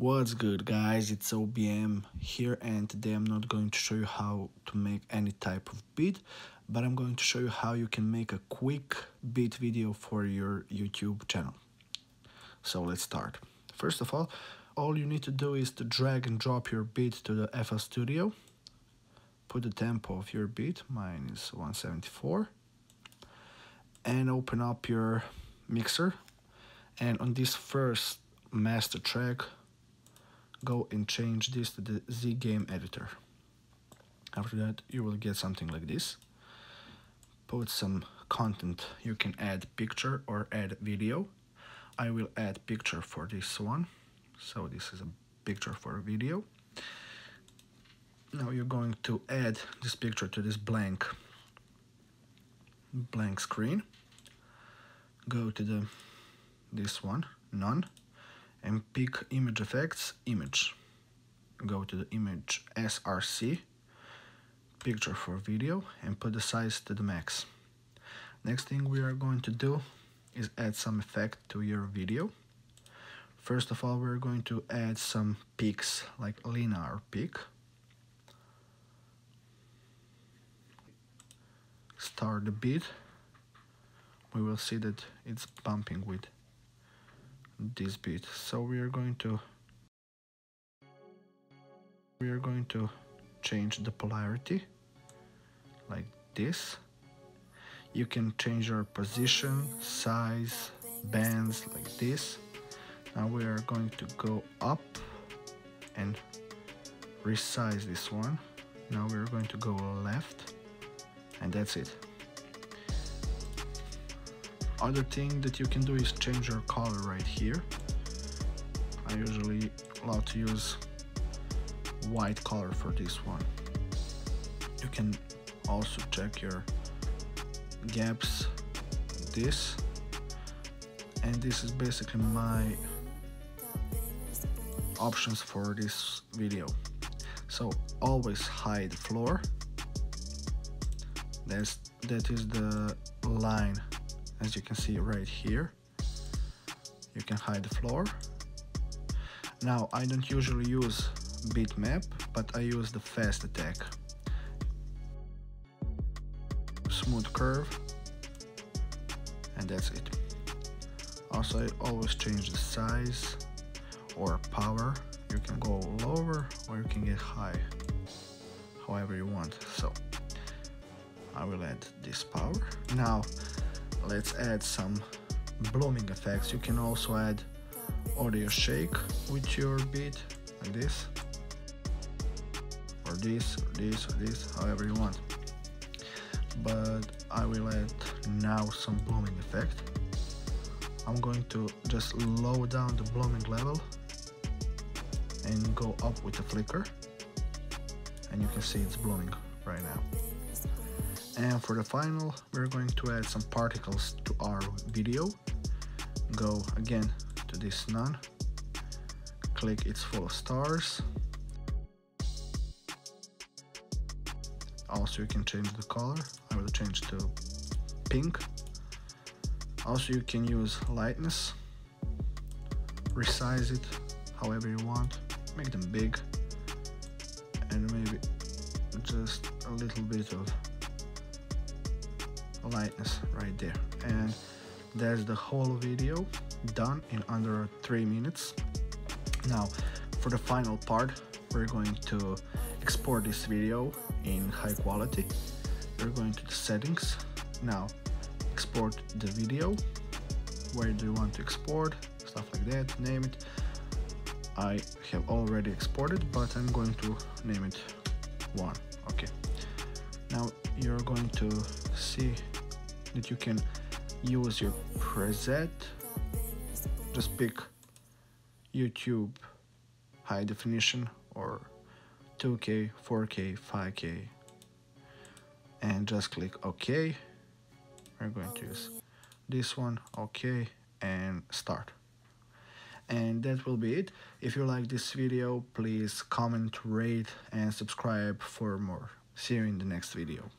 What's good, guys? It's OBM here, and today I'm not going to show you how to make any type of beat, but I'm going to show you how you can make a quick beat video for your YouTube channel. So let's start. First of all you need to do is to drag and drop your beat to the FL Studio. Put the tempo of your beat, mine is 174, and open up your mixer, and on this first master track go and change this to the Z-game editor. After that you will get something like this. Put some content, you can add picture or add video. I will add picture for this one, so this is a picture for a video. Now you're going to add this picture to this blank screen. Go to this one, none, and pick image effects, image. Go to the image src, picture for video, and put the size to the max. Next thing we are going to do is add some effect to your video. First of all, we're going to add some peaks, like linear peak. Start the beat. We will see that it's bumping with this beat, so we are going to change the polarity like this. You can change your position, size, bands like this. Now we are going to go up and resize this one. Now we are going to go left, and that's it. Other thing that you can do is change your color right here. I usually love to use white color for this one. You can also check your gaps, this, and this is basically my options for this video. So always hide floor. That is the line. As you can see right here, you can hide the floor. Now I don't usually use bitmap, but I use the fast attack. Smooth curve, and that's it. Also, I always change the size or power. You can go lower or you can get high, however you want. So I will add this power. Now let's add some blooming effects. You can also add audio shake with your beat, like this, or this, or this, or this, however you want. But I will add now some blooming effect. I'm going to just lower down the blooming level and go up with the flicker, and you can see it's blooming right now. And for the final, we're going to add some particles to our video. Go again to this none, click it's full of stars. Also you can change the color, I will change to pink. Also you can use lightness, resize it however you want, make them big, and maybe just a little bit of lightness right there. And that's the whole video, done in under 3 minutes. Now for the final part, we're going to export this video in high quality. We're going to the settings, now export the video, where do you want to export, stuff like that, name it. I have already exported, but I'm going to name it one. Okay, now you're going to see that you can use your preset. Just pick YouTube high definition or 2K, 4K, 5K, and just click OK. We're going to use this one, OK, and start. And that will be it. If you like this video, please comment, rate, and subscribe for more. See you in the next video.